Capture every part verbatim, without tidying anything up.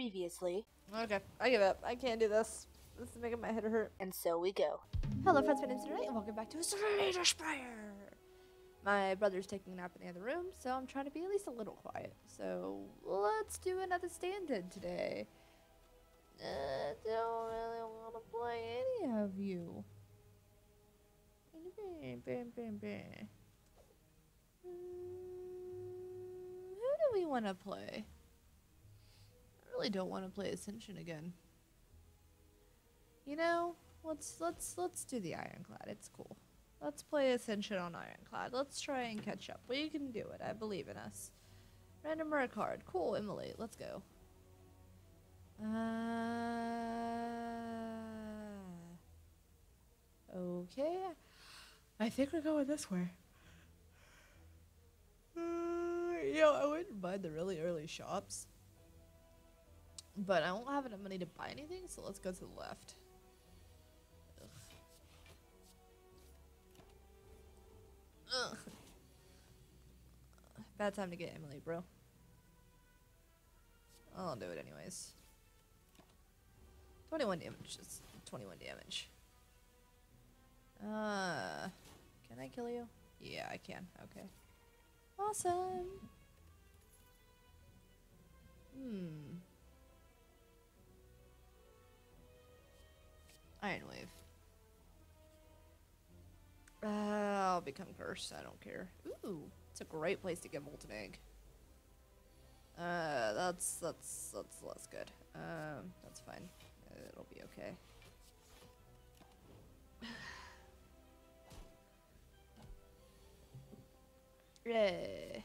previously. Okay, I give up. I can't do this. This is making my head hurt. And so we go. Hello friends, my name's Lunernight, and welcome back to Slay the Spire. My brother's taking a nap in the other room, so I'm trying to be at least a little quiet. So let's do another stand-in today. I don't really want to play any of you. Bam, bam, bam, bam. Mm, who do we want to play? I really don't want to play Ascension again. You know, let's let's let's do the Ironclad. It's cool. Let's play Ascension on Ironclad. Let's try and catch up. We can do it. I believe in us. Random rare card. Cool, Emily. Let's go. Uh. Okay. I think we're going this way. Uh, you know, I wouldn't mind the really early shops, but I won't have enough money to buy anything, so let's go to the left. Ugh. Ugh. Bad time to get Emily, bro. I'll do it anyways. twenty-one damage. That's twenty-one damage. Uh, can I kill you? Yeah, I can. Okay. Awesome. Hmm. Iron Wave. Uh, I'll become cursed. I don't care. Ooh, it's a great place to get Molten Egg. Uh, that's that's that's less good. Um, that's fine. It'll be okay. Yay.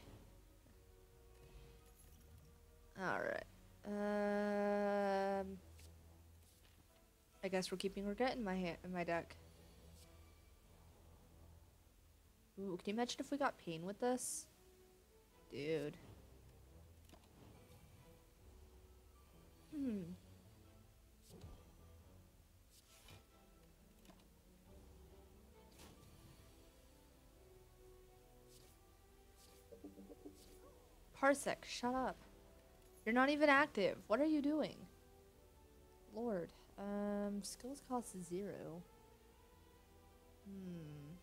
Alright. Um, I guess we're keeping Regret in my hand, in my deck. Ooh, can you imagine if we got Pain with this? Dude. Hmm. Parsec, shut up. You're not even active. What are you doing? Lord. Um, skills cost zero. Hmm.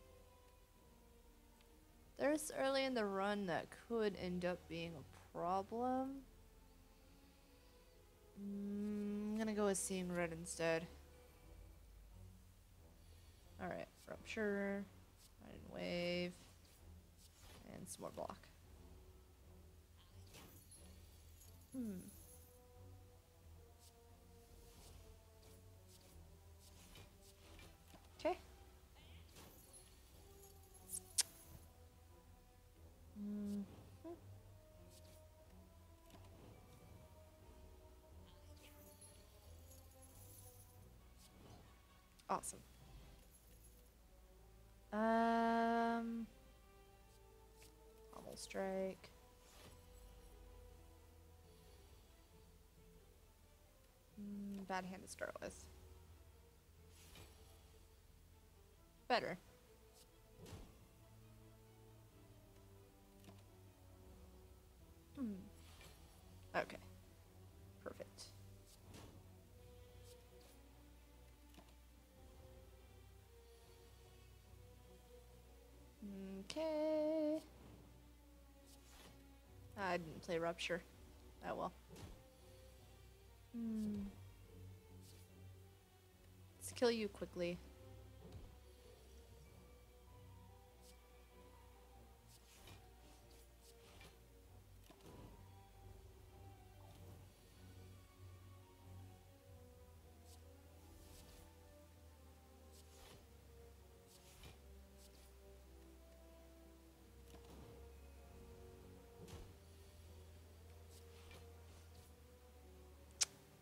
There's early in the run that could end up being a problem. Mm, I'm gonna go with Seeing Red instead. Alright, Rupture, Iron Wave, and some more block. Hmm. Okay. Mm-hmm. Awesome. Um. Almost strike. Bad hand to start with. Better. Hmm. Okay. Perfect. Okay. I didn't play Rupture. Oh well. Hmm. Let's kill you quickly.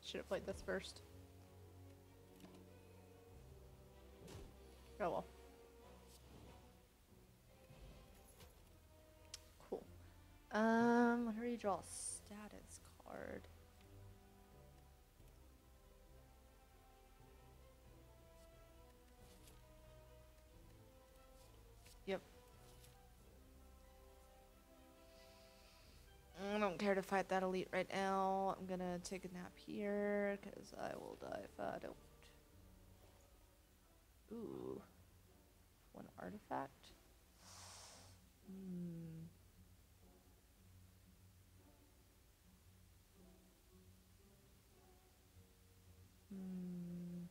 Should have played this first. Oh well. Cool. Um, whenever you draw a status card. Yep. I don't care to fight that elite right now. I'm gonna take a nap here, because I will die if I don't. Ooh. One artifact. Hmm. Hmm.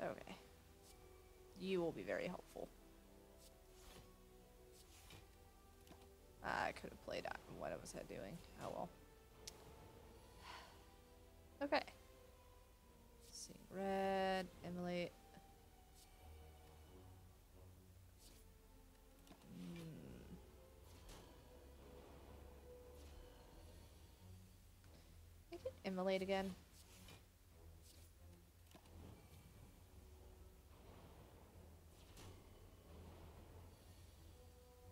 Okay. You will be very helpful. I could have played out what I was doing. Oh well. Okay. Seeing red, emulate. Mm. I can emulate again.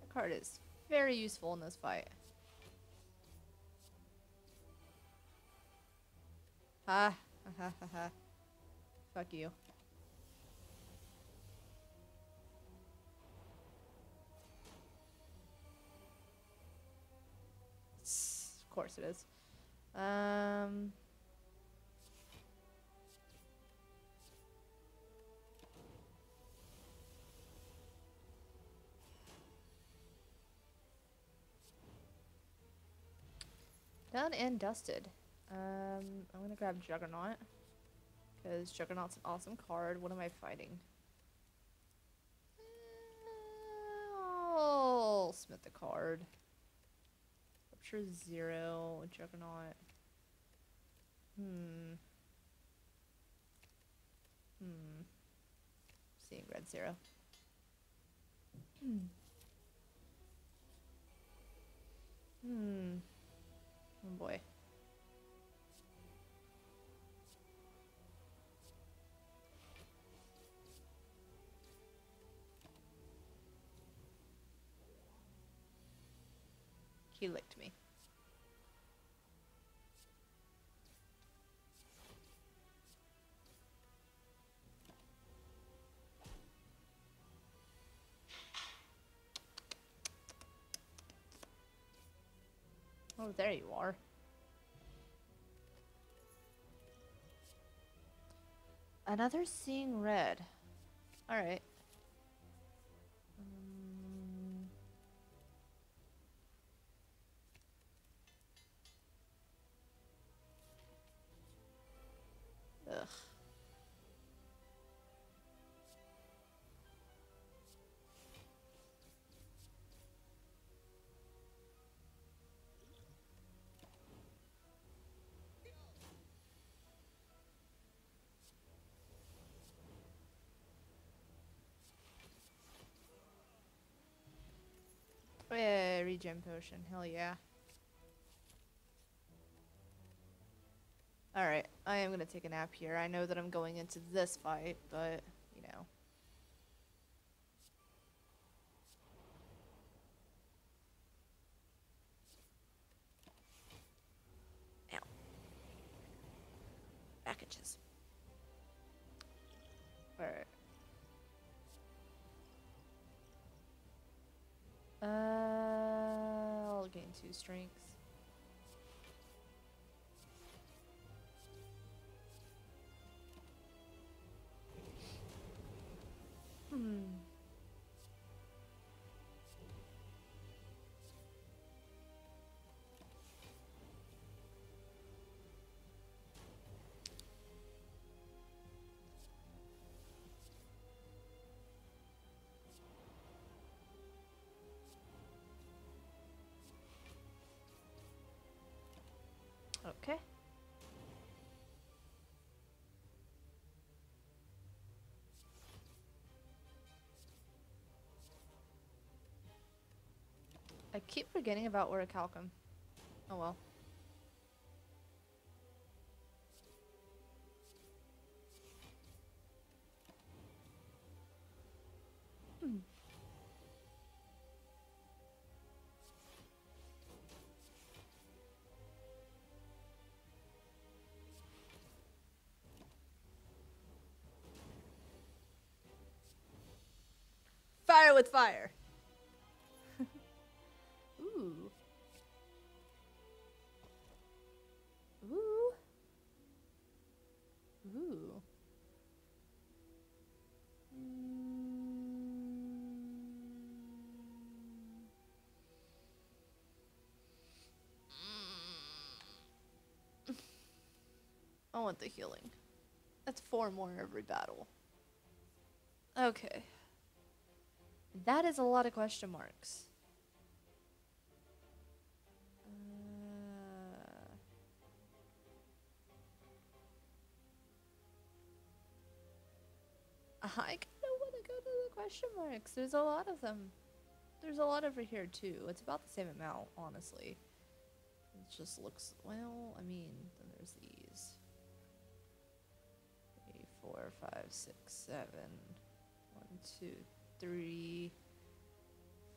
That card is very useful in this fight. Ha, ha, ha, ha, ha. Fuck you. Of course it is. Um... Done and dusted. Um, I'm gonna grab Juggernaut, because Juggernaut's an awesome card. What am I fighting? I'll smith the card. Capture zero, Juggernaut. Hmm. Hmm. Seeing red zero. Hmm. Hmm. Oh boy. He licked me. Oh, there you are. Another seeing red. All right. Um, ugh. Yeah, regen potion, hell yeah. Alright, I am gonna take a nap here. I know that I'm going into this fight, but, you know. Ow. Packages. Alright. Uh, I'll gain two strengths. Hmm. Okay. I keep forgetting about Orichalcum. Oh well. Hmm. fire with fire. Ooh. Ooh. Ooh. I want the healing. That's four more every battle. Okay. That is a lot of question marks. Uh, I kind of want to go to the question marks. There's a lot of them. There's a lot over here, too. It's about the same amount, honestly. It just looks... Well, I mean, then there's these. Four, five, six, seven. One, two, three,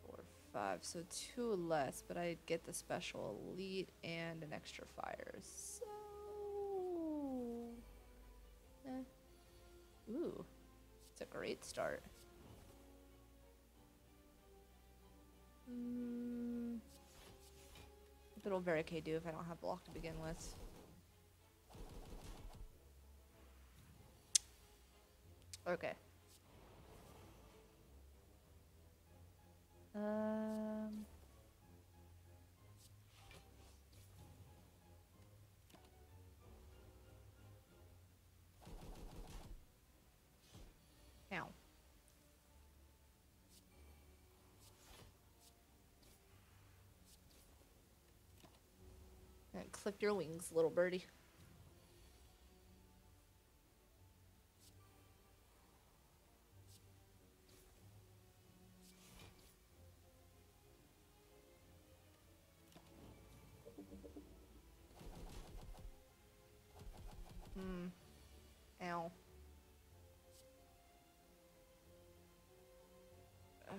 four, five. So two less, but I get the special elite and an extra fire. So, eh. Ooh, it's a great start. Mm. Little barricade do if I don't have block to begin with. Okay. Um. Now. And click your wings, little birdie. Ow. Uh,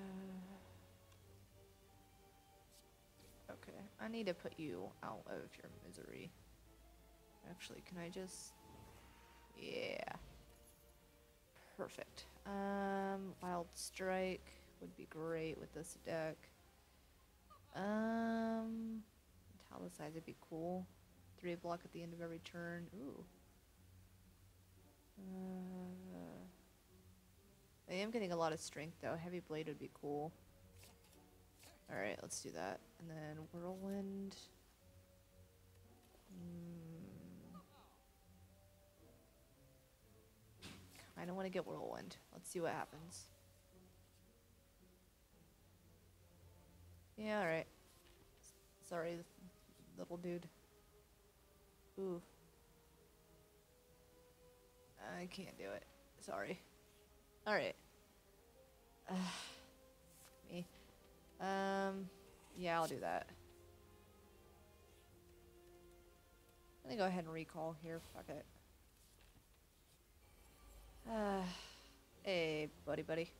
okay, I need to put you out of your misery. Actually, can I just... Yeah. Perfect. Um, Wild Strike would be great with this deck. Um, Italicize would be cool. Three block at the end of every turn. Ooh. Uh, I am getting a lot of strength though. Heavy Blade would be cool. Alright, let's do that. And then Whirlwind. Mm. I don't want to get Whirlwind. Let's see what happens. Yeah, alright. Sorry, little dude. Ooh. I can't do it. Sorry. Alright. Uh, me. Um, yeah, I'll do that. I'm gonna go ahead and recall here. Fuck it. Uh, hey, buddy, buddy.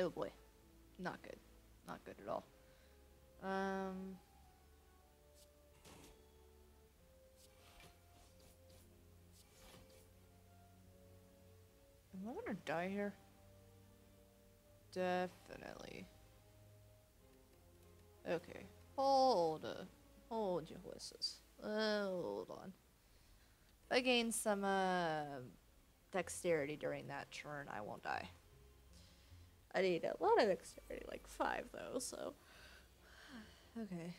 Oh boy, not good, not good at all. Um, am I gonna die here? Definitely. Okay, hold, uh, hold your horses. Uh, hold on. If I gain some uh, dexterity during that turn, I won't die. I need a lot of dexterity, like five though, so. Okay.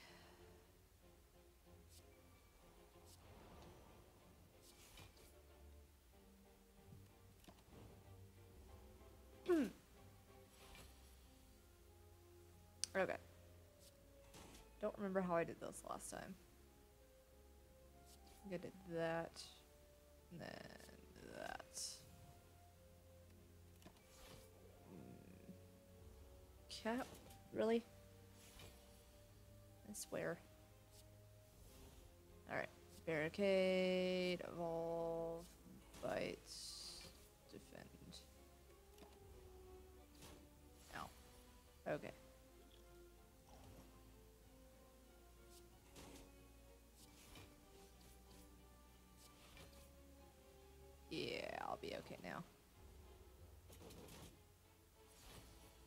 Okay. Don't remember how I did this last time. I think I did that, and then that. Cap? Really? I swear. Alright. Barricade, evolve, bites, defend. Ow. Okay. Yeah, I'll be okay now.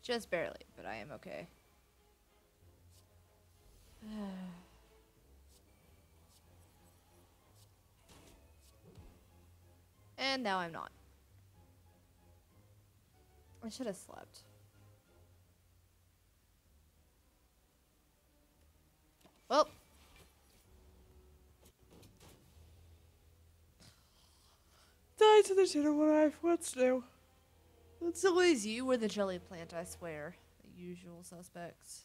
Just barely, but I am okay. And now I'm not. I should have slept. Well. Die to the tune of what I once knew. It's always you or the jelly plant, I swear. The usual suspects.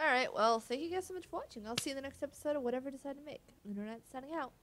Alright, well, thank you guys so much for watching. I'll see you in the next episode of whatever I decide to make. Lunernight signing out.